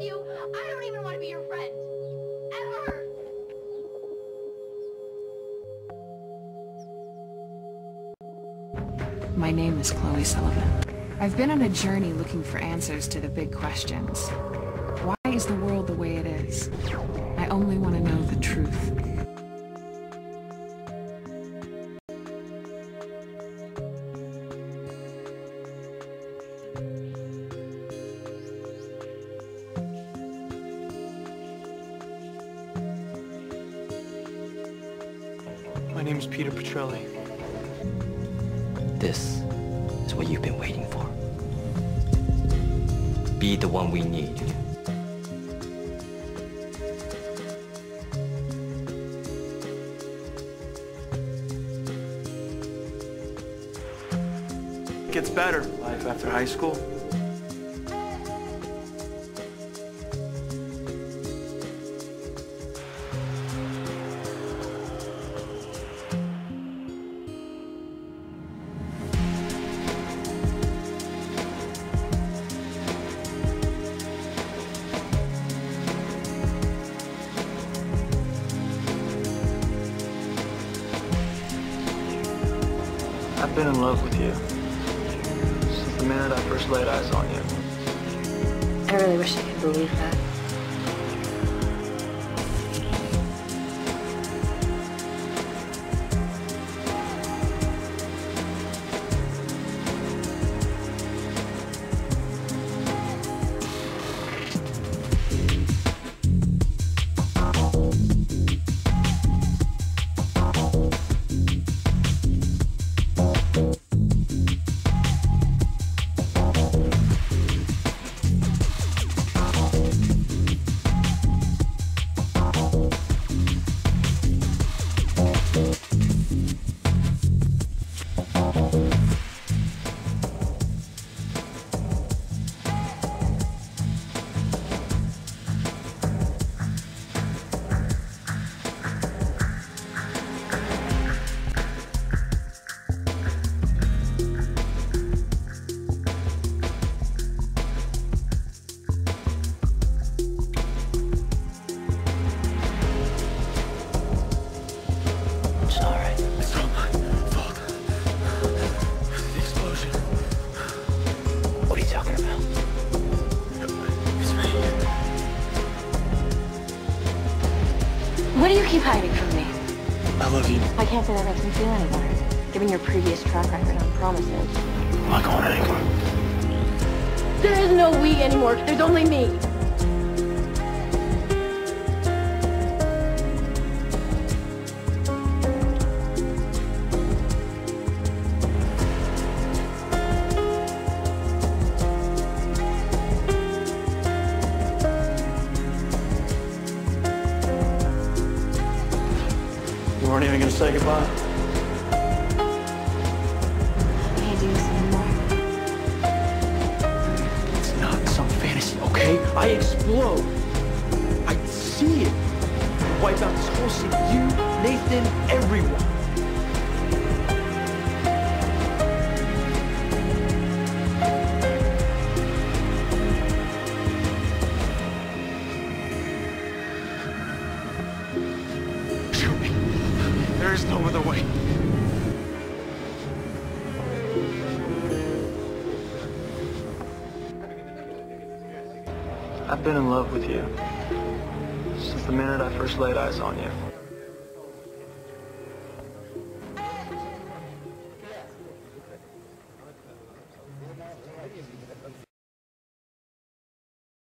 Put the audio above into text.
with you, I don't even want to be your friend. Ever. My name is Chloe Sullivan. I've been on a journey looking for answers to the big questions. Why is the world the way it is? I only want to know the truth. My name is Peter Petrelli. This is what you've been waiting for. Be the one we need. It gets better, life after high school. I've been in love with you since the minute I first laid eyes on you. I really wish I could believe that. What do you keep hiding from me? I love you. I can't say that makes me feel any better, given your previous track record on promises. I'm not going anywhere. There is no we anymore. There's only me. You weren't even gonna say goodbye. I can't do this anymore. It's not some fantasy, okay? I explode. I see it. I wipe out this whole city. You, Nathan, everyone. There is no other way. I've been in love with you since the minute I first laid eyes on you.